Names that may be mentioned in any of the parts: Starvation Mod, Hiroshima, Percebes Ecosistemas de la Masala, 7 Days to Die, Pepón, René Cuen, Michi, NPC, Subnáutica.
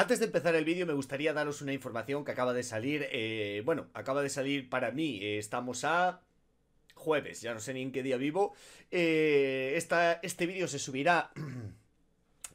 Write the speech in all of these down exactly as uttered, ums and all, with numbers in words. Antes de empezar el vídeo me gustaría daros una información que acaba de salir, eh, bueno, acaba de salir para mí, eh, estamos a jueves, ya no sé ni en qué día vivo, eh, esta, este vídeo se subirá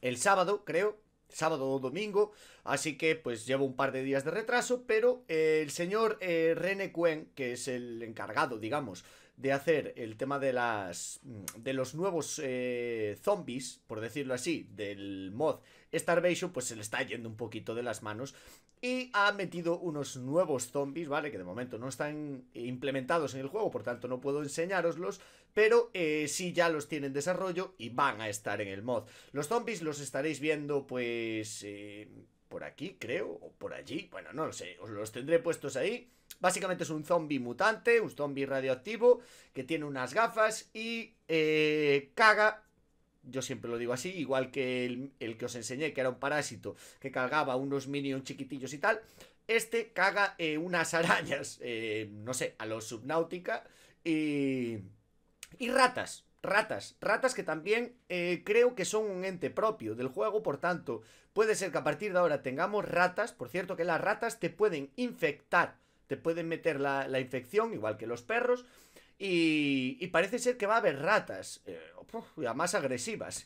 el sábado, creo, sábado o domingo, así que pues llevo un par de días de retraso, pero eh, el señor eh, René Cuen, que es el encargado, digamos, de hacer el tema de las de los nuevos eh, zombies, por decirlo así, del mod Starvation, pues se le está yendo un poquito de las manos y ha metido unos nuevos zombies, ¿vale? Que de momento no están implementados en el juego, por tanto no puedo enseñároslos, pero eh, sí ya los tienen en desarrollo y van a estar en el mod. Los zombies los estaréis viendo pues eh, por aquí, creo, o por allí, bueno, no lo sé, os los tendré puestos ahí. Básicamente es un zombie mutante, un zombie radioactivo, que tiene unas gafas y eh, caga, yo siempre lo digo así, igual que el, el que os enseñé, que era un parásito, que cargaba unos minions chiquitillos y tal, este caga eh, unas arañas, eh, no sé, a los Subnáutica y, y ratas. Ratas, ratas que también eh, creo que son un ente propio del juego, por tanto, puede ser que a partir de ahora tengamos ratas. Por cierto que las ratas te pueden infectar, te pueden meter la, la infección, igual que los perros, y, y parece ser que va a haber ratas, eh, más agresivas,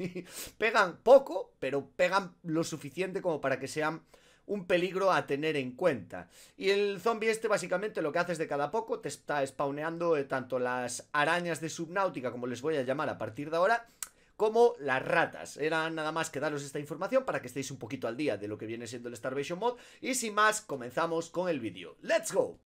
pegan poco, pero pegan lo suficiente como para que sean un peligro a tener en cuenta. Y el zombie este básicamente lo que haces de cada poco te está spawneando eh, tanto las arañas de Subnáutica, como les voy a llamar a partir de ahora, como las ratas. Era nada más que daros esta información para que estéis un poquito al día de lo que viene siendo el Starvation Mod. Y sin más, comenzamos con el vídeo. ¡Let's go!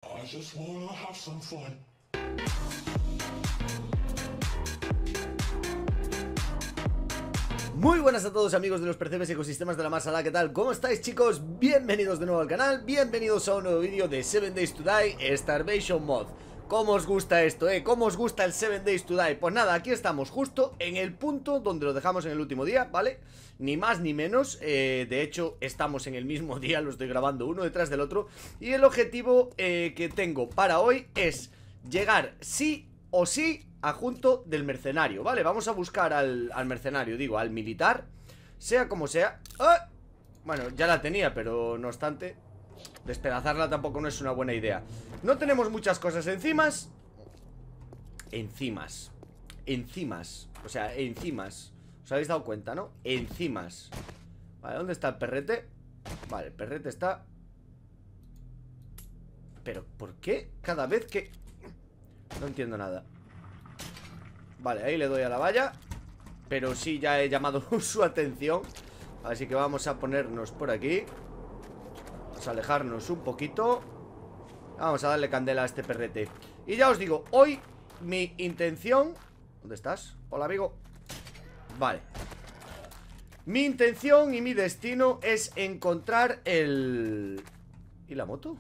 Muy buenas a todos amigos de los Percebes Ecosistemas de la Masala, ¿qué tal? ¿Cómo estáis chicos? Bienvenidos de nuevo al canal, bienvenidos a un nuevo vídeo de seven days to die Starvation Mod. ¿Cómo os gusta esto, eh? ¿Cómo os gusta el seven days to die? Pues nada, aquí estamos justo en el punto donde lo dejamos en el último día, ¿vale? Ni más ni menos, eh, de hecho estamos en el mismo día, lo estoy grabando uno detrás del otro. Y el objetivo eh, que tengo para hoy es llegar sí o sí a junto del mercenario, ¿vale? Vamos a buscar al, al mercenario, digo, al militar, sea como sea. ¡Ah! Bueno, ya la tenía, pero no obstante, despedazarla tampoco no es una buena idea. No tenemos muchas cosas encimas. Encimas Encimas, o sea, encimas. Os habéis dado cuenta, ¿no? Encimas. Vale, ¿dónde está el perrete? Vale, el perrete está. Pero, ¿por qué? Cada vez que... No entiendo nada. Vale, ahí le doy a la valla, pero sí ya he llamado su atención. Así que vamos a ponernos por aquí. Vamos a alejarnos un poquito. Vamos a darle candela a este perrete. Y ya os digo, hoy mi intención... ¿Dónde estás? Hola, amigo. Vale. Mi intención y mi destino es encontrar el... ¿Y la moto?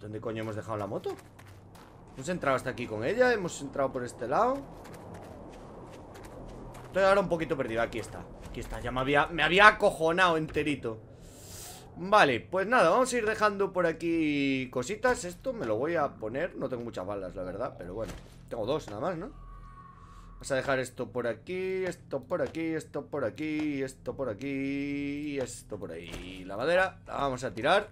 ¿Dónde coño hemos dejado la moto? Hemos entrado hasta aquí con ella, hemos entrado por este lado. Estoy ahora un poquito perdido, aquí está. Aquí está, ya me había, me había acojonado enterito. Vale, pues nada, vamos a ir dejando por aquí cositas. Esto me lo voy a poner, no tengo muchas balas, la verdad, pero bueno, tengo dos nada más, ¿no? Vamos a dejar esto por aquí, esto por aquí, esto por aquí, esto por aquí, esto por ahí. La madera, la vamos a tirar.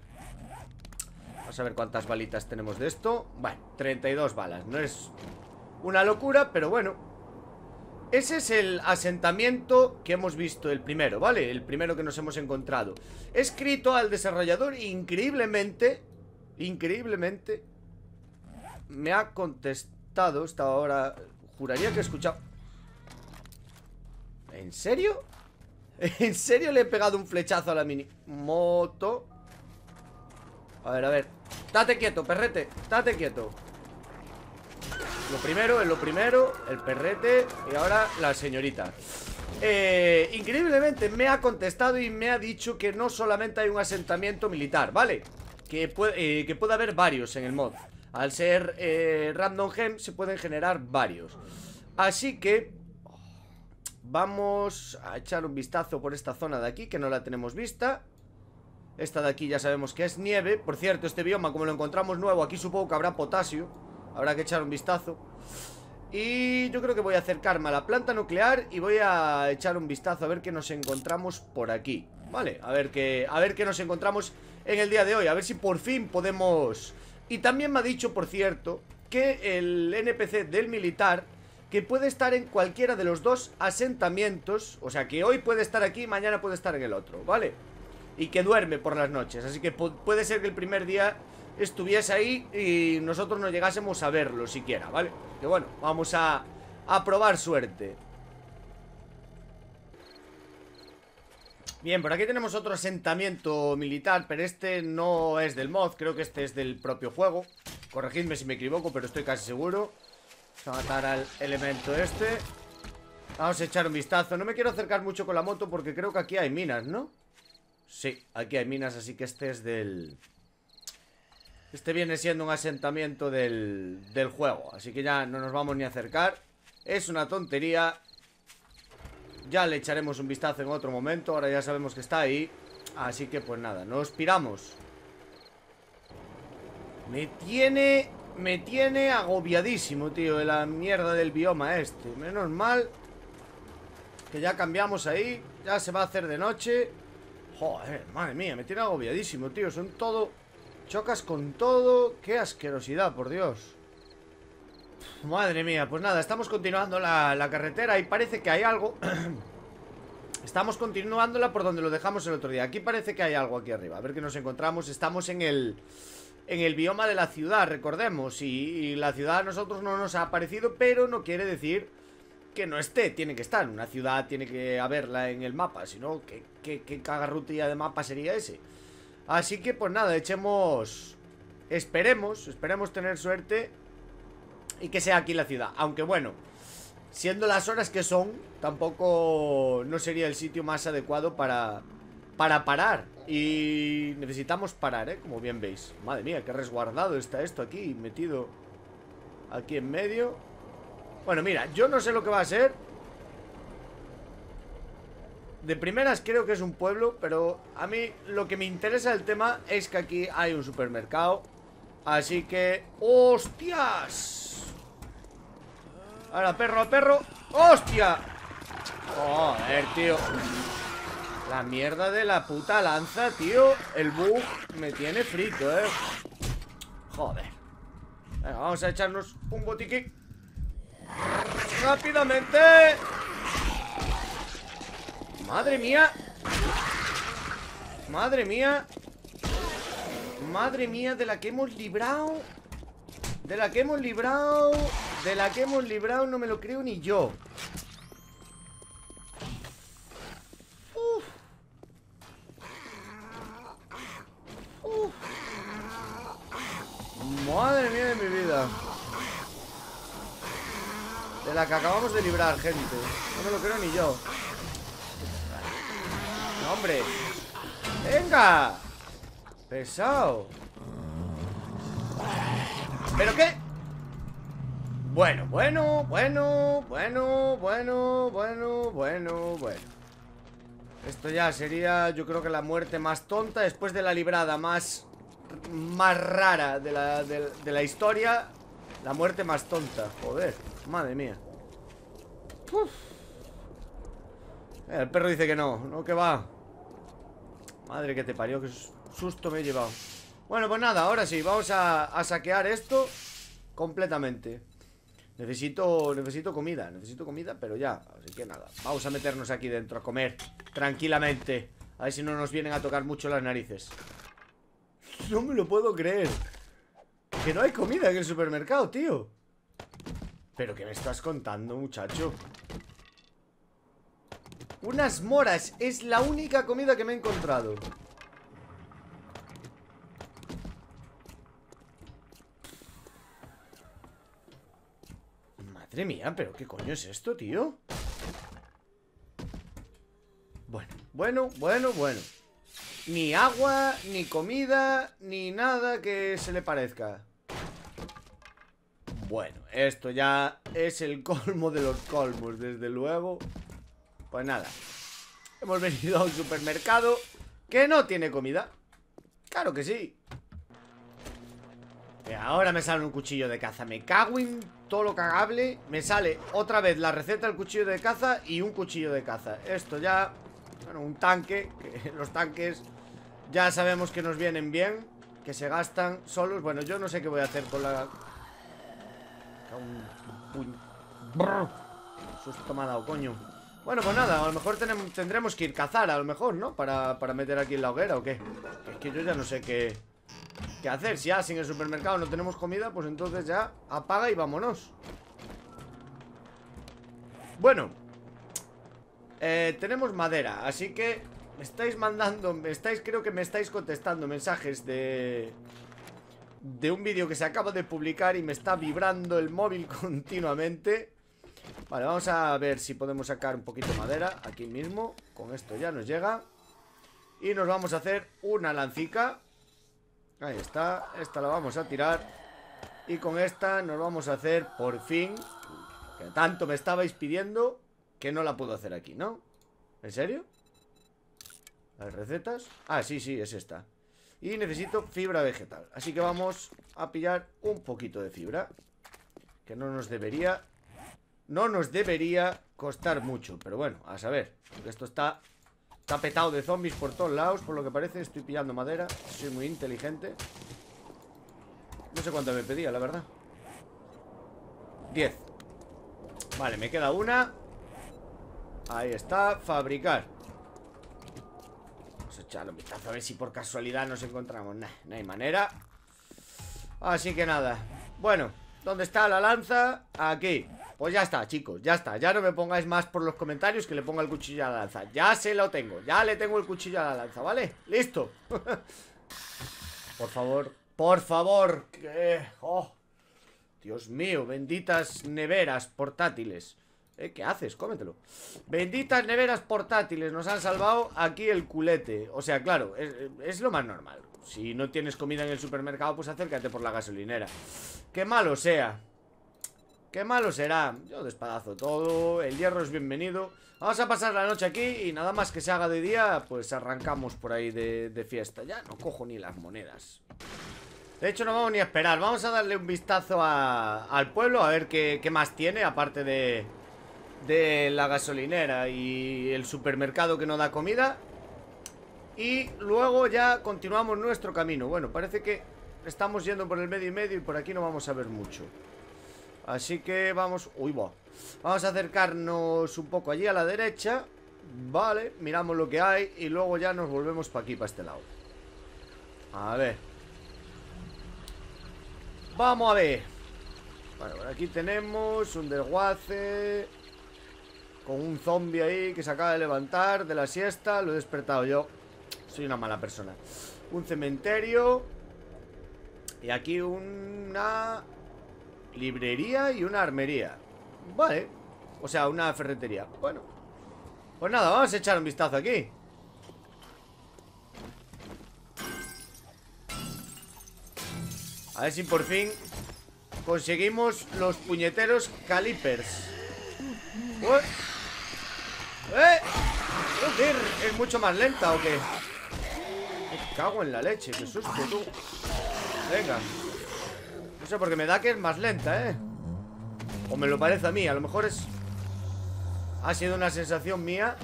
Vamos a ver cuántas balitas tenemos de esto. Bueno, treinta y dos balas. No es una locura, pero bueno. Ese es el asentamiento que hemos visto, el primero, ¿vale? El primero que nos hemos encontrado. He escrito al desarrollador, increíblemente, increíblemente, me ha contestado hasta ahora. Juraría que he escuchado. ¿En serio? ¿En serio le he pegado un flechazo a la mini moto? A ver, a ver. Date quieto, perrete. Date quieto. Lo primero es lo primero. El perrete. Y ahora la señorita. Eh, increíblemente me ha contestado y me ha dicho que no solamente hay un asentamiento militar, ¿vale? Que puede, eh, que puede haber varios en el mod. Al ser eh, random gem se pueden generar varios. Así que vamos a echar un vistazo por esta zona de aquí, que no la tenemos vista. Esta de aquí ya sabemos que es nieve. Por cierto, este bioma, como lo encontramos nuevo, aquí supongo que habrá potasio. Habrá que echar un vistazo. Y yo creo que voy a acercarme a la planta nuclear y voy a echar un vistazo a ver qué nos encontramos por aquí. Vale, a ver qué, a ver qué nos encontramos en el día de hoy, a ver si por fin podemos... Y también me ha dicho, por cierto, que el N P C del militar, que puede estar en cualquiera de los dos asentamientos, o sea que hoy puede estar aquí, mañana puede estar en el otro, ¿vale? Y que duerme por las noches, así que puede ser que el primer día estuviese ahí y nosotros no llegásemos a verlo siquiera, ¿vale? Que bueno, vamos a, a probar suerte. Bien, por aquí tenemos otro asentamiento militar, pero este no es del mod, creo que este es del propio juego. Corregidme si me equivoco, pero estoy casi seguro. Vamos a matar al elemento este. Vamos a echar un vistazo. No me quiero acercar mucho con la moto porque creo que aquí hay minas, ¿no? Sí, aquí hay minas, así que este es del... Este viene siendo un asentamiento del, del juego, así que ya no nos vamos ni a acercar. Es una tontería. Ya le echaremos un vistazo en otro momento. Ahora ya sabemos que está ahí, así que pues nada, nos piramos. Me tiene... Me tiene agobiadísimo, tío, de la mierda del bioma este. Menos mal que ya cambiamos ahí. Ya se va a hacer de noche. Joder, madre mía, me tiene agobiadísimo, tío. Son todo... Chocas con todo, qué asquerosidad, por Dios. Madre mía, pues nada, estamos continuando la, la carretera y parece que hay algo. Estamos continuándola por donde lo dejamos el otro día. Aquí parece que hay algo aquí arriba, a ver qué nos encontramos. Estamos en el, en el bioma de la ciudad, recordemos. Y, y la ciudad a nosotros no nos ha aparecido, pero no quiere decir que no esté, tiene que estar. Una ciudad tiene que haberla en el mapa, si no, ¿qué, qué, qué cagarrutilla de mapa sería ese? Así que pues nada, echemos... Esperemos, esperemos tener suerte y que sea aquí la ciudad. Aunque bueno, siendo las horas que son, tampoco no sería el sitio más adecuado para, para parar. Y necesitamos parar, ¿eh? Como bien veis. Madre mía, qué resguardado está esto aquí, metido aquí en medio. Bueno, mira, yo no sé lo que va a ser. De primeras creo que es un pueblo, pero a mí lo que me interesa del tema es que aquí hay un supermercado. Así que... ¡Hostias! Ahora, perro, perro. ¡Hostia! Joder, tío. La mierda de la puta lanza, tío. El bug me tiene frito, eh. Joder. Venga, vamos a echarnos un botiquín rápidamente. Madre mía. Madre mía. Madre mía, de la que hemos librado. De la que hemos librado. De la que hemos librado, no me lo creo ni yo. Uf. Uf. Madre mía de mi vida. De la que acabamos de librar, gente. No me lo creo ni yo. ¡Hombre! ¡Venga! ¡Pesado! ¿Pero qué? Bueno, bueno, bueno, bueno, bueno, bueno, bueno, bueno. Esto ya sería, yo creo que la muerte más tonta después de la librada más, más rara de la, de, de la historia. La muerte más tonta, joder, madre mía. Uf. El perro dice que no, no que va. Madre que te parió, qué susto me he llevado. Bueno, pues nada, ahora sí, vamos a, a saquear esto completamente. Necesito, necesito comida, necesito comida, pero ya, así que nada. Vamos a meternos aquí dentro a comer tranquilamente. A ver si no nos vienen a tocar mucho las narices. No me lo puedo creer. Que no hay comida en el supermercado, tío. Pero ¿qué me estás contando, muchacho? Unas moras, es la única comida que me he encontrado. Madre mía, pero ¿qué coño es esto, tío? Bueno, bueno, bueno, bueno. Ni agua, ni comida, ni nada que se le parezca. Bueno, esto ya es el colmo de los colmos, desde luego. Pues nada, hemos venido a un supermercado que no tiene comida. Claro que sí. Ahora me sale un cuchillo de caza. Me cago en todo lo cagable. Me sale otra vez la receta del cuchillo de caza y un cuchillo de caza. Esto ya... Bueno, un tanque. Los tanques ya sabemos que nos vienen bien, que se gastan solos. Bueno, yo no sé qué voy a hacer con la... Un... Brr. Susto me ha dado, coño. Bueno, pues nada, a lo mejor tenemos, tendremos que ir cazar, a lo mejor, ¿no? Para, para meter aquí en la hoguera, ¿o qué? Es que yo ya no sé qué... ¿Qué hacer? Si ya sin el supermercado no tenemos comida, pues entonces ya apaga y vámonos. Bueno, eh, tenemos madera, así que me estáis mandando, me estáis, creo que me estáis contestando mensajes de de un vídeo que se acaba de publicar y me está vibrando el móvil continuamente. Vale, vamos a ver si podemos sacar un poquito de madera aquí mismo. Con esto ya nos llega. Y nos vamos a hacer una lancica. Ahí está, esta la vamos a tirar. Y con esta nos vamos a hacer, por fin, que tanto me estabais pidiendo, que no la puedo hacer aquí, ¿no? ¿En serio? ¿Las recetas? Ah, sí, sí, es esta. Y necesito fibra vegetal, así que vamos a pillar un poquito de fibra, que no nos debería, no nos debería costar mucho. Pero bueno, a saber, porque esto está... Está petado de zombies por todos lados, por lo que parece. Estoy pillando madera, soy muy inteligente. No sé cuánto me pedía, la verdad. Diez. Vale, me queda una. Ahí está, fabricar. Vamos a echarle un vistazo a ver si por casualidad nos encontramos. Nah, no hay manera. Así que nada. Bueno, ¿dónde está la lanza? Aquí. Pues ya está, chicos, ya está. Ya no me pongáis más por los comentarios que le ponga el cuchillo a la lanza. Ya se lo tengo, ya le tengo el cuchillo a la lanza, ¿vale? ¡Listo! Por favor, por favor. Que... Oh, Dios mío, benditas neveras portátiles. ¿Eh? ¿Qué haces? Cómetelo. Benditas neveras portátiles, nos han salvado aquí el culete. O sea, claro, es, es lo más normal. Si no tienes comida en el supermercado, pues acércate por la gasolinera. ¡Qué malo sea! Qué malo será. Yo despadazo todo. El hierro es bienvenido. Vamos a pasar la noche aquí y nada más que se haga de día, pues arrancamos por ahí de, de fiesta. Ya no cojo ni las monedas. De hecho no vamos ni a esperar. Vamos a darle un vistazo a, al pueblo, a ver qué, qué más tiene, aparte de, de la gasolinera y el supermercado que no da comida. Y luego ya continuamos nuestro camino. Bueno, parece que estamos yendo por el medio y medio y por aquí no vamos a ver mucho. Así que vamos... Uy, va. Vamos a acercarnos un poco allí a la derecha. Vale, miramos lo que hay y luego ya nos volvemos para aquí, para este lado. A ver. Vamos a ver. Bueno, por aquí tenemos un desguace con un zombie ahí que se acaba de levantar de la siesta. Lo he despertado yo. Soy una mala persona. Un cementerio. Y aquí una... librería y una armería. Vale, o sea, una ferretería. Bueno, pues nada, vamos a echar un vistazo aquí. A ver si por fin conseguimos los puñeteros calipers. ¿Eh? ¿Es mucho más lenta o qué? Me cago en la leche, qué susto tú. Venga. No sé, porque me da que es más lenta, ¿eh? O me lo parece a mí, a lo mejor es... Ha sido una sensación mía,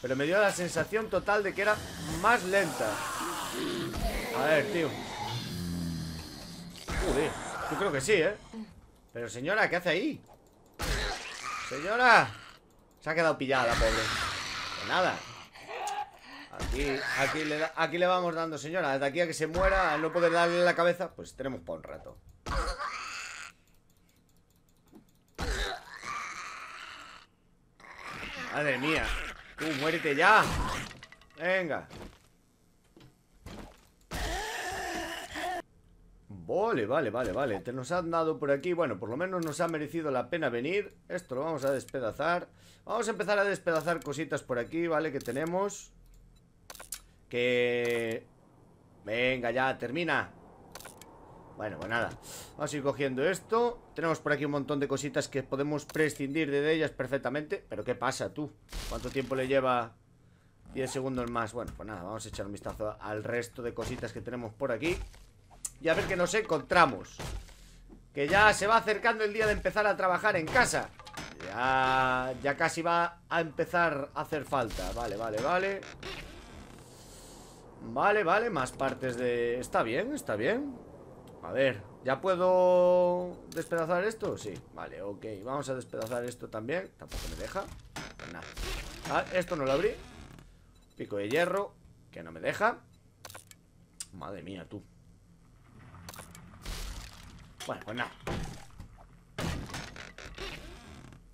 pero me dio la sensación total de que era más lenta. A ver, tío. Joder, yo creo que sí, ¿eh? Pero señora, ¿qué hace ahí? Señora. Se ha quedado pillada, pobre. Pues nada. Aquí, aquí, le da, aquí le vamos dando, señora. De aquí a que se muera, al no poder darle la cabeza, pues tenemos para un rato. Madre mía. Tú, muérete ya. Venga. Vale, vale, vale, vale. Te nos han dado por aquí. Bueno, por lo menos nos ha merecido la pena venir. Esto lo vamos a despedazar. Vamos a empezar a despedazar cositas por aquí, ¿vale? Que tenemos... Que... Venga, ya, termina. Bueno, pues nada. Vamos a ir cogiendo esto. Tenemos por aquí un montón de cositas que podemos prescindir de ellas perfectamente. Pero ¿qué pasa, tú? ¿Cuánto tiempo le lleva? diez segundos más. Bueno, pues nada, vamos a echar un vistazo al resto de cositas que tenemos por aquí. y a ver qué nos encontramos. Que ya se va acercando el día de empezar a trabajar en casa. Ya, ya casi va a empezar a hacer falta. Vale, vale, vale. Vale, vale, más partes de... Está bien, está bien. A ver, ¿ya puedo despedazar esto? Sí, vale, ok. Vamos a despedazar esto también. Tampoco me deja. Pues nada. Ah, esto no lo abrí. Pico de hierro, que no me deja. Madre mía, tú. Bueno, pues nada.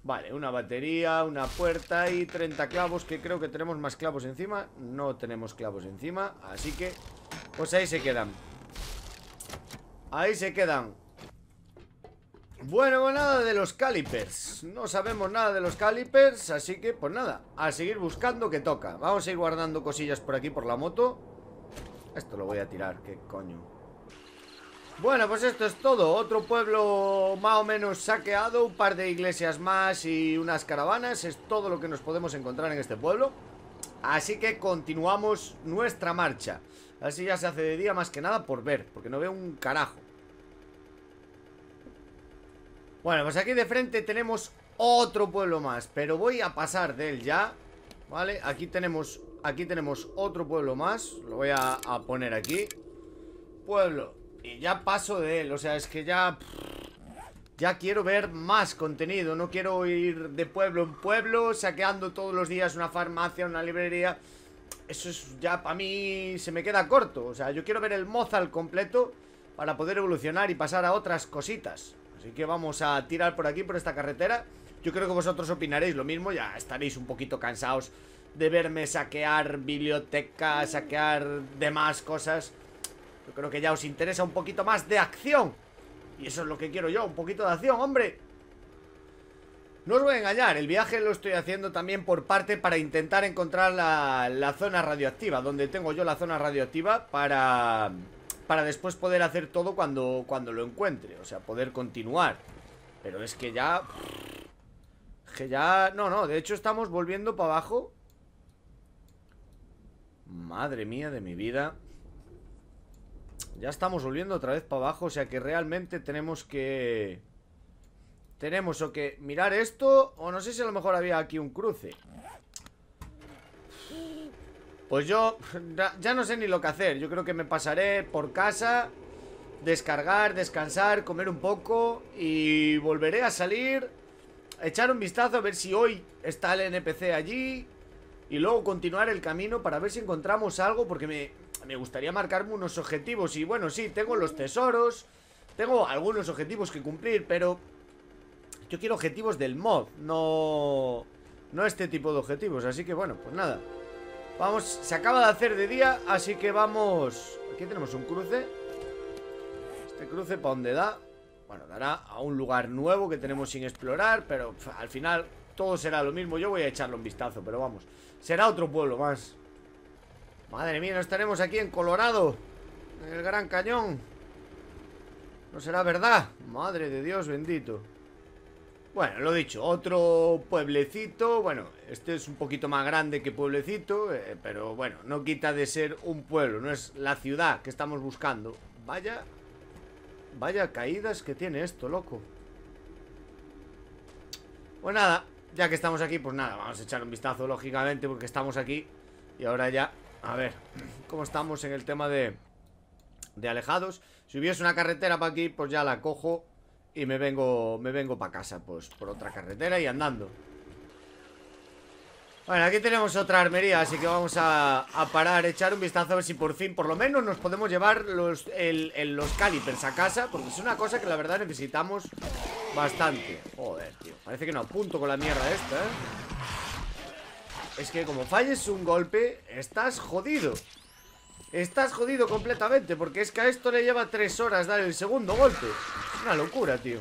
Vale, una batería, una puerta y treinta clavos, que creo que tenemos más clavos encima. No tenemos clavos encima, así que pues ahí se quedan. Ahí se quedan. Bueno, nada de los calipers. No sabemos nada de los calipers, así que pues nada, a seguir buscando que toca. Vamos a ir guardando cosillas por aquí por la moto. Esto lo voy a tirar, qué coño. Bueno, pues esto es todo. Otro pueblo más o menos saqueado, un par de iglesias más y unas caravanas. Es todo lo que nos podemos encontrar en este pueblo. Así que continuamos nuestra marcha. Así ya se hace de día, más que nada por ver, porque no veo un carajo. Bueno, pues aquí de frente tenemos otro pueblo más, pero voy a pasar de él ya. Vale, aquí tenemos, aquí tenemos otro pueblo más. Lo voy a, a poner aquí. Pueblo. Y ya paso de él, o sea, es que ya... Ya quiero ver más contenido. No quiero ir de pueblo en pueblo saqueando todos los días una farmacia, una librería. Eso es ya para mí... Se me queda corto. O sea, yo quiero ver el Mozal completo para poder evolucionar y pasar a otras cositas. Así que vamos a tirar por aquí, por esta carretera. Yo creo que vosotros opinaréis lo mismo. Ya estaréis un poquito cansados de verme saquear bibliotecas, saquear demás cosas. Yo creo que ya os interesa un poquito más de acción. Y eso es lo que quiero yo, un poquito de acción, hombre. No os voy a engañar, el viaje lo estoy haciendo también por parte para intentar encontrar la, la zona radioactiva. Donde tengo yo la zona radioactiva para, para después poder hacer todo cuando, cuando lo encuentre. O sea, poder continuar. Pero es que ya... Que ya... No, no, de hecho estamos volviendo para abajo. Madre mía de mi vida. Ya estamos volviendo otra vez para abajo. O sea que realmente tenemos que... Tenemos o que mirar esto, o no sé si a lo mejor había aquí un cruce. Pues yo ya no sé ni lo que hacer. Yo creo que me pasaré por casa, descargar, descansar, comer un poco, y volveré a salir, echar un vistazo a ver si hoy está el N P C allí, y luego continuar el camino para ver si encontramos algo, porque me... Me gustaría marcarme unos objetivos. Y bueno, sí, tengo los tesoros, tengo algunos objetivos que cumplir, pero yo quiero objetivos del mod, no, no este tipo de objetivos. Así que bueno, pues nada. Vamos, se acaba de hacer de día, así que vamos. Aquí tenemos un cruce. Este cruce, ¿para dónde da? Bueno, dará a un lugar nuevo que tenemos sin explorar, pero pff, al final todo será lo mismo. Yo voy a echarle un vistazo, pero vamos, será otro pueblo más. Madre mía, no estaremos aquí en Colorado, en el Gran Cañón. No será verdad. Madre de Dios bendito. Bueno, lo dicho, otro pueblecito. Bueno, este es un poquito más grande que pueblecito, eh, pero bueno, no quita de ser un pueblo. No es la ciudad que estamos buscando. Vaya, vaya caídas que tiene esto, loco. Pues nada, ya que estamos aquí, pues nada, vamos a echar un vistazo, lógicamente, porque estamos aquí. Y ahora ya... A ver, ¿cómo estamos en el tema de, de alejados? Si hubiese una carretera para aquí, pues ya la cojo y me vengo me vengo para casa, pues por otra carretera y andando. Bueno, aquí tenemos otra armería, así que vamos a, a parar, echar un vistazo a ver si por fin, por lo menos, nos podemos llevar los, el, el, los calipers a casa, porque es una cosa que la verdad necesitamos bastante. Joder, tío, parece que no apunto con la mierda esta, ¿eh? Es que como falles un golpe, estás jodido. Estás jodido completamente, porque es que a esto le lleva tres horas dar el segundo golpe. Es una locura, tío.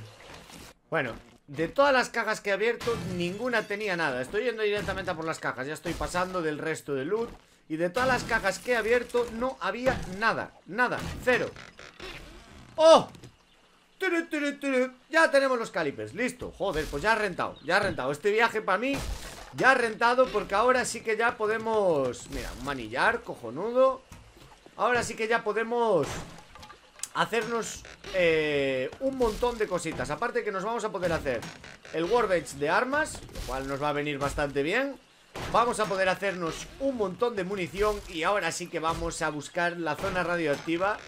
Bueno, de todas las cajas que he abierto, ninguna tenía nada. Estoy yendo directamente a por las cajas. Ya estoy pasando del resto de loot. Y de todas las cajas que he abierto, no había nada. Nada, cero. ¡Oh! ¡Turu, turu, turu! Ya tenemos los calipers, listo. Joder, pues ya ha rentado, ya ha rentado. Este viaje para mí... Ya rentado, porque ahora sí que ya podemos... Mira, un manillar, cojonudo. Ahora sí que ya podemos hacernos eh, un montón de cositas. Aparte que nos vamos a poder hacer el workbench de armas, lo cual nos va a venir bastante bien. Vamos a poder hacernos un montón de munición. Y ahora sí que vamos a buscar la zona radioactiva,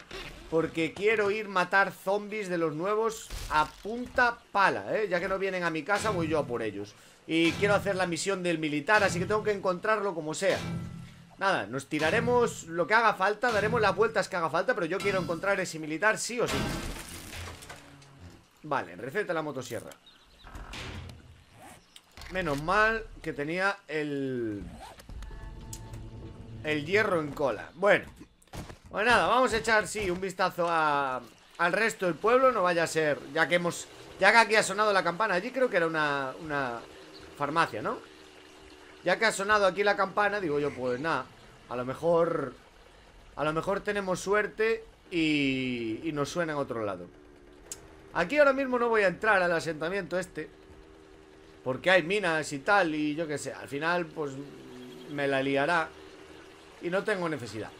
porque quiero ir a matar zombies de los nuevos a punta pala, ¿eh? Ya que no vienen a mi casa, voy yo a por ellos. Y quiero hacer la misión del militar, así que tengo que encontrarlo como sea. Nada, nos tiraremos lo que haga falta, daremos las vueltas que haga falta, pero yo quiero encontrar ese militar sí o sí. Vale, receta la motosierra. Menos mal que tenía el... el hierro en cola. Bueno, pues nada, vamos a echar, sí, un vistazo a, al resto del pueblo. No vaya a ser, ya que hemos... ya que aquí ha sonado la campana. Allí creo que era una, una farmacia, ¿no? Ya que ha sonado aquí la campana, digo yo, pues nada, a lo mejor... a lo mejor tenemos suerte y, y nos suena en otro lado. Aquí ahora mismo no voy a entrar al asentamiento este, porque hay minas y tal, y yo qué sé. Al final, pues, me la liará y no tengo necesidad.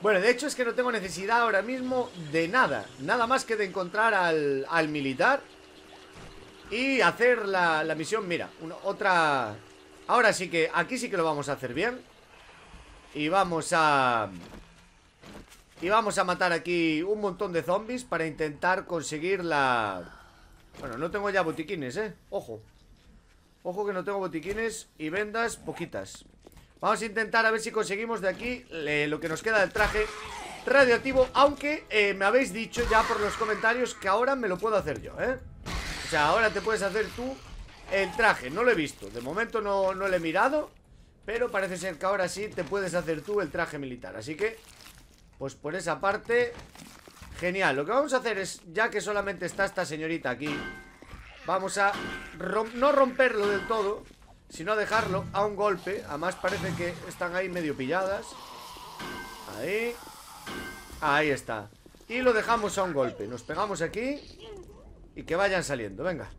Bueno, de hecho es que no tengo necesidad ahora mismo de nada. Nada más que de encontrar al, al militar y hacer la, la misión. Mira, una, otra... ahora sí que... aquí sí que lo vamos a hacer bien. Y vamos a... y vamos a matar aquí un montón de zombies para intentar conseguir la... bueno, no tengo ya botiquines, eh. Ojo. Ojo que no tengo botiquines y vendas poquitas. Vamos a intentar a ver si conseguimos de aquí eh, lo que nos queda del traje radioactivo. Aunque eh, me habéis dicho ya por los comentarios que ahora me lo puedo hacer yo, ¿eh? O sea, ahora te puedes hacer tú el traje. No lo he visto, de momento no, no lo he mirado, pero parece ser que ahora sí te puedes hacer tú el traje militar. Así que, pues por esa parte, genial. Lo que vamos a hacer es, ya que solamente está esta señorita aquí, vamos a rom- no romperlo del todo, sino dejarlo a un golpe. Además parece que están ahí medio pilladas. Ahí. Ahí está. Y lo dejamos a un golpe. Nos pegamos aquí y que vayan saliendo, venga.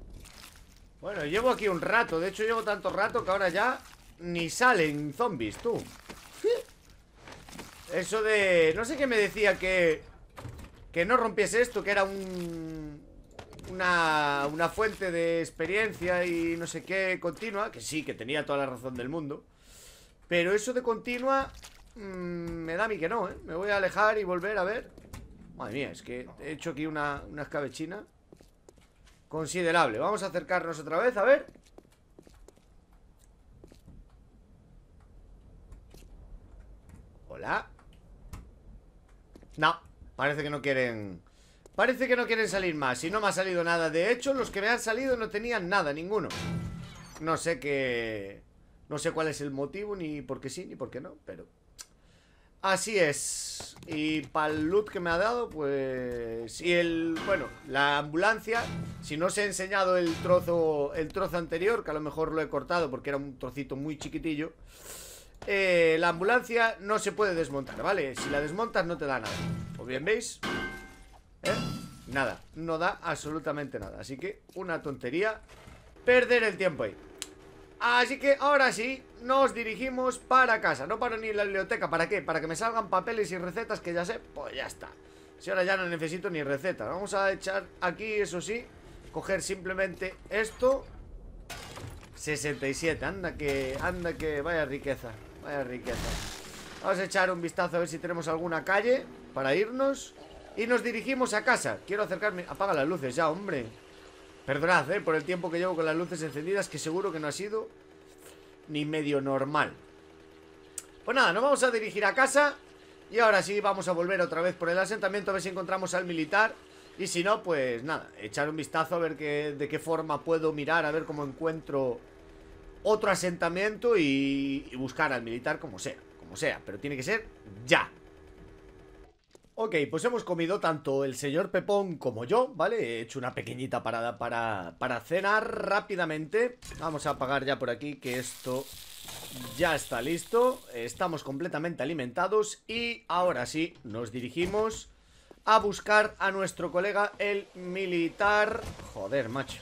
Bueno, llevo aquí un rato. De hecho llevo tanto rato que ahora ya ni salen zombies, tú. Eso de... no sé qué me decía que... que no rompiese esto, que era un... Una, una fuente de experiencia y no sé qué continua, que sí, que tenía toda la razón del mundo, pero eso de continua mmm, me da a mí que no, ¿eh? Me voy a alejar y volver a ver. Madre mía, es que he hecho aquí una, una escabechina considerable. Vamos a acercarnos otra vez, a ver. Hola. No, parece que no quieren... parece que no quieren salir más y no me ha salido nada. De hecho, los que me han salido no tenían nada, ninguno. No sé qué... no sé cuál es el motivo, ni por qué sí, ni por qué no, pero... así es. Y para el loot que me ha dado, pues... y el... bueno, la ambulancia. Si no os he enseñado el trozo, el trozo anterior, que a lo mejor lo he cortado porque era un trocito muy chiquitillo, eh, la ambulancia no se puede desmontar, ¿vale? Si la desmontas no te da nada. Pues bien, ¿veis? ¿Eh? Nada, no da absolutamente nada. Así que una tontería perder el tiempo ahí. Así que ahora sí, nos dirigimos para casa. No paro ni en la biblioteca, ¿para qué? Para que me salgan papeles y recetas que ya sé, pues ya está. Si ahora ya no necesito ni recetas. Vamos a echar aquí, eso sí, coger simplemente esto. Sesenta y siete, anda que, anda que vaya riqueza, vaya riqueza. Vamos a echar un vistazo a ver si tenemos alguna calle para irnos y nos dirigimos a casa. Quiero acercarme... apaga las luces ya, hombre. Perdonad, eh, por el tiempo que llevo con las luces encendidas, que seguro que no ha sido ni medio normal. Pues nada, nos vamos a dirigir a casa y ahora sí vamos a volver otra vez por el asentamiento a ver si encontramos al militar. Y si no, pues nada, echar un vistazo a ver qué, de qué forma puedo mirar, a ver cómo encuentro otro asentamiento y, y buscar al militar como sea, como sea, pero tiene que ser ya. Ok, pues hemos comido tanto el señor Pepón como yo, ¿vale? He hecho una pequeñita parada para, para cenar rápidamente. Vamos a apagar ya por aquí que esto ya está listo. Estamos completamente alimentados y ahora sí nos dirigimos a buscar a nuestro colega el militar. Joder, macho.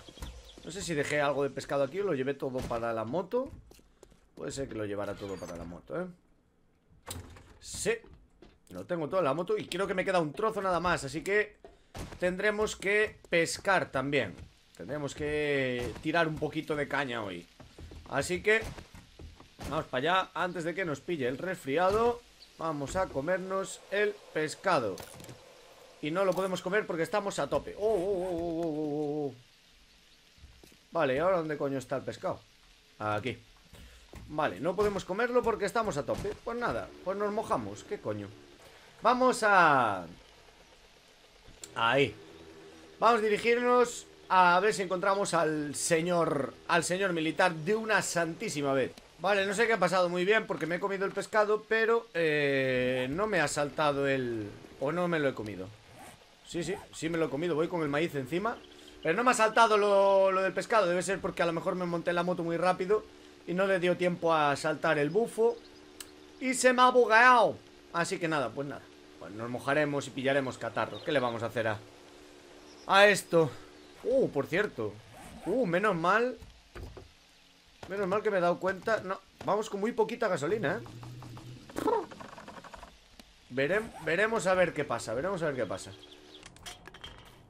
No sé si dejé algo de pescado aquí o lo llevé todo para la moto. Puede ser que lo llevara todo para la moto, ¿eh? Sí. Lo tengo todo en la moto y creo que me queda un trozo nada más. Así que tendremos que pescar también. Tendremos que tirar un poquito de caña hoy. Así que vamos para allá antes de que nos pille el resfriado. Vamos a comernos el pescado. Y no lo podemos comer porque estamos a tope. Oh, oh, oh, oh, oh, oh. Vale, ¿y ahora dónde coño está el pescado? Aquí. Vale, no podemos comerlo porque estamos a tope. Pues nada, pues nos mojamos. ¿Qué coño? Vamos a... Ahí. Vamos a dirigirnos a ver si encontramos al señor... Al señor militar de una santísima vez. Vale, no sé qué ha pasado muy bien porque me he comido el pescado, pero eh, no me ha saltado el... O no me lo he comido. Sí, sí, sí me lo he comido. Voy con el maíz encima. Pero no me ha saltado lo, lo del pescado. Debe ser porque a lo mejor me monté la moto muy rápido y no le dio tiempo a saltar el bufo y se me ha bugueado. Así que nada, pues nada, pues nos mojaremos y pillaremos catarros. ¿Qué le vamos a hacer a, a esto? Uh, por cierto. Uh, menos mal. Menos mal que me he dado cuenta. No, vamos con muy poquita gasolina, ¿eh? Vere, veremos a ver qué pasa. Veremos a ver qué pasa.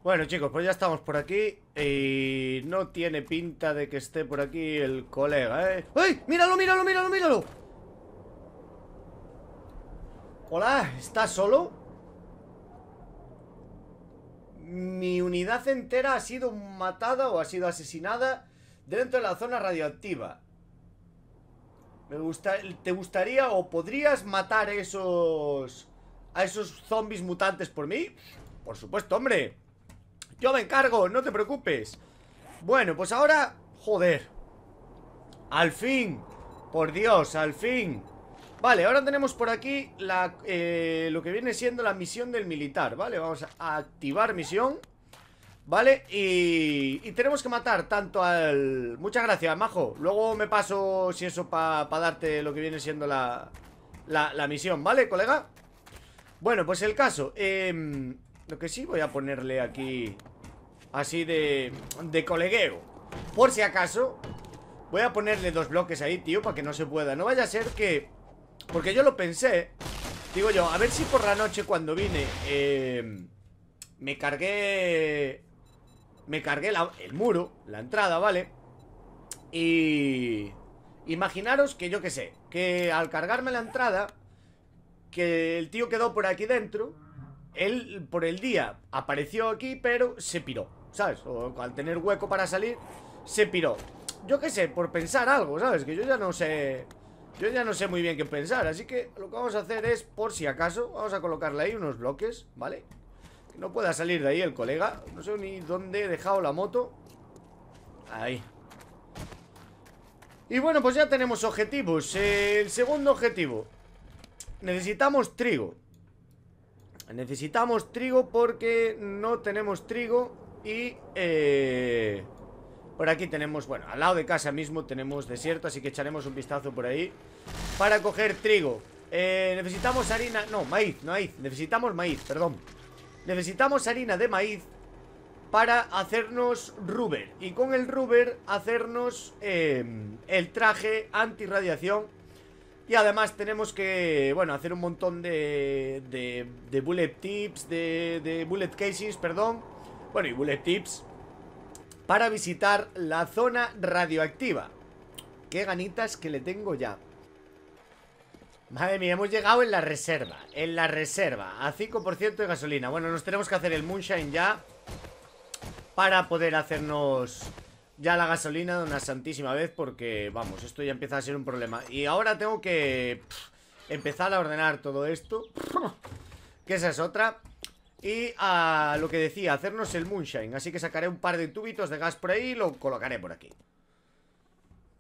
Bueno, chicos, pues ya estamos por aquí. Y no tiene pinta de que esté por aquí el colega, ¿eh? ¡Ay! ¡Míralo, míralo, míralo, míralo! Hola, ¿estás solo? Mi unidad entera ha sido matada o ha sido asesinada dentro de la zona radioactiva. Me gusta, ¿te gustaría o podrías matar esos, a esos zombies mutantes por mí? Por supuesto, hombre. Yo me encargo, no te preocupes. Bueno, pues ahora... Joder. Al fin. Por Dios, al fin. Vale, ahora tenemos por aquí la, eh, lo que viene siendo la misión del militar. Vale, vamos a activar misión. Vale, y, y tenemos que matar tanto al... Muchas gracias, majo. Luego me paso, si eso, para pa darte lo que viene siendo la, la, la misión. ¿Vale, colega? Bueno, pues el caso. Eh... Lo que sí voy a ponerle aquí así de, de colegueo. Por si acaso voy a ponerle dos bloques ahí, tío, para que no se pueda. No vaya a ser que... Porque yo lo pensé. Digo yo, a ver si por la noche cuando vine eh, me cargué... Me cargué la, el muro, la entrada, ¿vale? Y... Imaginaros que yo qué sé, que al cargarme la entrada, que el tío quedó por aquí dentro. Él por el día apareció aquí, pero se piró, ¿sabes? O al tener hueco para salir, se piró. Yo qué sé, por pensar algo, ¿sabes? Que yo ya no sé. Yo ya no sé muy bien qué pensar. Así que lo que vamos a hacer es, por si acaso, vamos a colocarle ahí unos bloques, ¿vale? Que no pueda salir de ahí el colega. No sé ni dónde he dejado la moto. Ahí. Y bueno, pues ya tenemos objetivos. El segundo objetivo. Necesitamos trigo. Necesitamos trigo porque no tenemos trigo. Y eh, por aquí tenemos, bueno, al lado de casa mismo tenemos desierto, así que echaremos un vistazo por ahí para coger trigo. eh, Necesitamos harina, no, maíz, no maíz Necesitamos maíz, perdón. Necesitamos harina de maíz para hacernos rubber. Y con el rubber hacernos eh, el traje antirradiación. Y además tenemos que, bueno, hacer un montón de, de, de bullet tips, de, de bullet casings, perdón. Bueno, y bullet tips para visitar la zona radioactiva. Qué ganitas que le tengo ya. Madre mía, hemos llegado en la reserva, en la reserva, a cinco por ciento de gasolina. Bueno, nos tenemos que hacer el moonshine ya para poder hacernos... Ya la gasolina de una santísima vez, porque, vamos, esto ya empieza a ser un problema. Y ahora tengo que pff, empezar a ordenar todo esto, que esa es otra. Y a lo que decía, hacernos el moonshine. Así que sacaré un par de tubitos de gas por ahí y lo colocaré por aquí.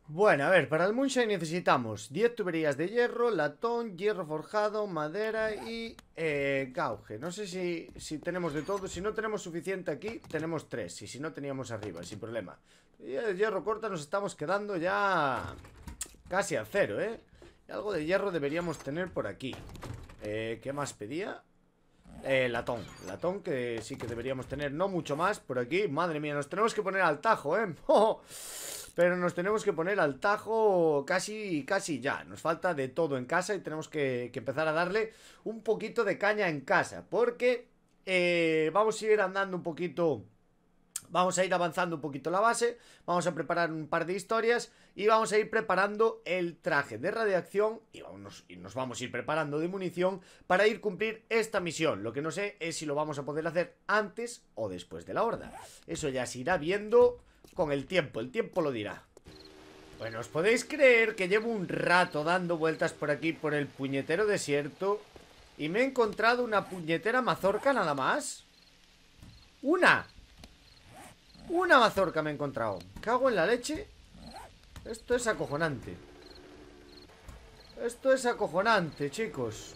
Bueno, a ver, para el moonshine necesitamos diez tuberías de hierro, latón, hierro forjado, madera y eh, gauge. No sé si, si tenemos de todo. Si no tenemos suficiente aquí, tenemos tres. Y si no, teníamos arriba, sin problema. Y el hierro corta nos estamos quedando ya casi a cero, ¿eh? Y algo de hierro deberíamos tener por aquí. eh, ¿Qué más pedía? Eh, latón, latón que sí que deberíamos tener. No mucho más por aquí, madre mía. Nos tenemos que poner al tajo, eh pero nos tenemos que poner al tajo casi, casi ya. Nos falta de todo en casa y tenemos que, que empezar a darle un poquito de caña en casa, porque eh, vamos a ir andando un poquito. Vamos a ir avanzando un poquito la base, vamos a preparar un par de historias y vamos a ir preparando el traje de radiación y, vamos, y nos vamos a ir preparando de munición para ir cumplir esta misión. Lo que no sé es si lo vamos a poder hacer antes o después de la horda. Eso ya se irá viendo con el tiempo, el tiempo lo dirá. Bueno, ¿os podéis creer que llevo un rato dando vueltas por aquí, por el puñetero desierto, y me he encontrado una puñetera mazorca nada más? ¡Una! Una mazorca me he encontrado. Cago en la leche. Esto es acojonante. Esto es acojonante, chicos.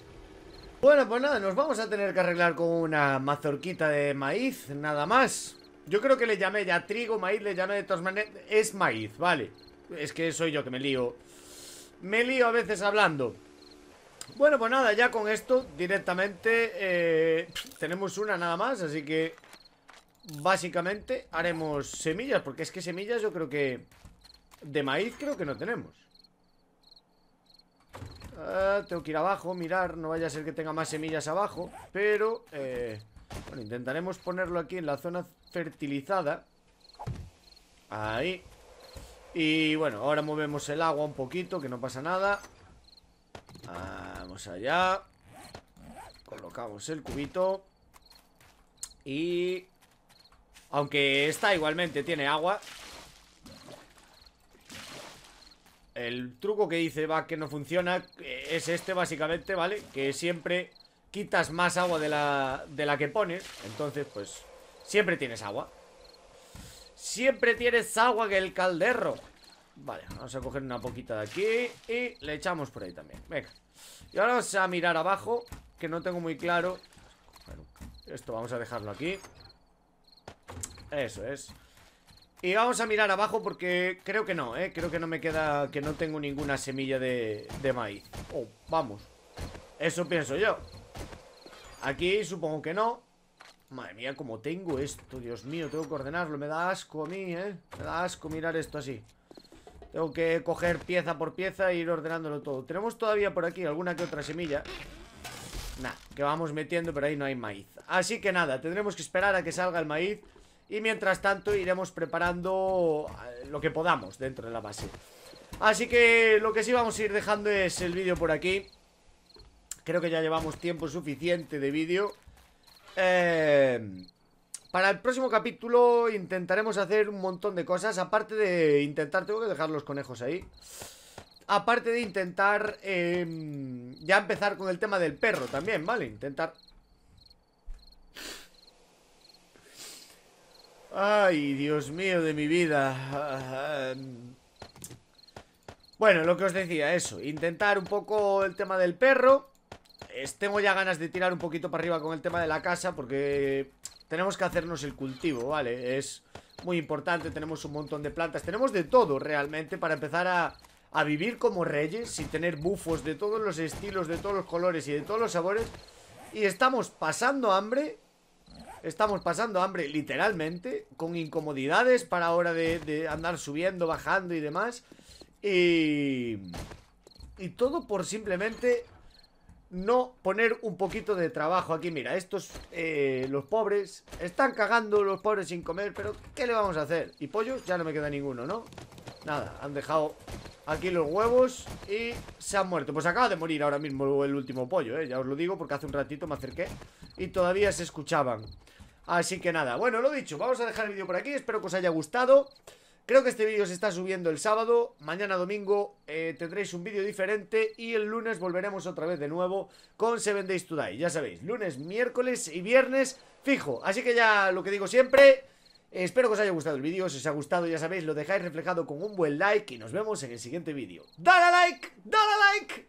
Bueno, pues nada, nos vamos a tener que arreglar con una mazorquita de maíz, nada más. Yo creo que le llamé ya trigo, maíz, le llamé de todas maneras. Es maíz, vale. Es que soy yo que me lío. Me lío a veces hablando. Bueno, pues nada, ya con esto directamente eh, tenemos una nada más, así que básicamente haremos semillas, porque es que semillas yo creo que de maíz creo que no tenemos. Ah, tengo que ir abajo, mirar, no vaya a ser que tenga más semillas abajo. Pero, eh, bueno, intentaremos ponerlo aquí en la zona fertilizada. Ahí. Y bueno, ahora movemos el agua un poquito, que no pasa nada. Vamos allá. Colocamos el cubito. Y... aunque esta igualmente tiene agua. El truco que dice va que no funciona es este básicamente, ¿vale? Que siempre quitas más agua de la, de la que pones. Entonces, pues, siempre tienes agua. Siempre tienes agua que el caldero. Vale, vamos a coger una poquita de aquí y le echamos por ahí también. Venga. Y ahora vamos a mirar abajo, que no tengo muy claro. Esto vamos a dejarlo aquí. Eso es. Y vamos a mirar abajo porque creo que no, ¿eh? Creo que no me queda, que no tengo ninguna semilla de, de maíz. Oh, vamos. Eso pienso yo. Aquí supongo que no. Madre mía, cómo tengo esto. Dios mío, tengo que ordenarlo. Me da asco a mí, ¿eh? Me da asco mirar esto así. Tengo que coger pieza por pieza e ir ordenándolo todo. Tenemos todavía por aquí alguna que otra semilla. Nada, que vamos metiendo, pero ahí no hay maíz. Así que nada, tendremos que esperar a que salga el maíz. Y mientras tanto iremos preparando lo que podamos dentro de la base. Así que lo que sí vamos a ir dejando es el vídeo por aquí. Creo que ya llevamos tiempo suficiente de vídeo. Eh, para el próximo capítulo intentaremos hacer un montón de cosas. Aparte de intentar... tengo que dejar los conejos ahí. Aparte de intentar eh, ya empezar con el tema del perro también, ¿vale? Intentar... ay, Dios mío de mi vida. Bueno, lo que os decía, eso. Intentar un poco el tema del perro. Tengo ya ganas de tirar un poquito para arriba con el tema de la casa, porque tenemos que hacernos el cultivo, ¿vale? Es muy importante, tenemos un montón de plantas. Tenemos de todo realmente para empezar a, a vivir como reyes y tener bufos de todos los estilos, de todos los colores y de todos los sabores. Y estamos pasando hambre. Estamos pasando hambre, literalmente, con incomodidades para ahora de, de andar subiendo, bajando y demás. Y, y todo por simplemente no poner un poquito de trabajo aquí. Mira, estos, eh, los pobres, están cagando los pobres sin comer, pero ¿qué le vamos a hacer? Y pollos, ya no me queda ninguno, ¿no? Nada, han dejado aquí los huevos y se han muerto. Pues acaba de morir ahora mismo el último pollo, ¿eh? Ya os lo digo, porque hace un ratito me acerqué y todavía se escuchaban. Así que nada, bueno, lo dicho, vamos a dejar el vídeo por aquí. Espero que os haya gustado. Creo que este vídeo se está subiendo el sábado. Mañana domingo eh, tendréis un vídeo diferente. Y el lunes volveremos otra vez de nuevo con seven days to die. Ya sabéis, lunes, miércoles y viernes fijo. Así que ya lo que digo siempre, espero que os haya gustado el vídeo. Si os ha gustado, ya sabéis, lo dejáis reflejado con un buen like. Y nos vemos en el siguiente vídeo. ¡Dale a like! ¡Dale a like!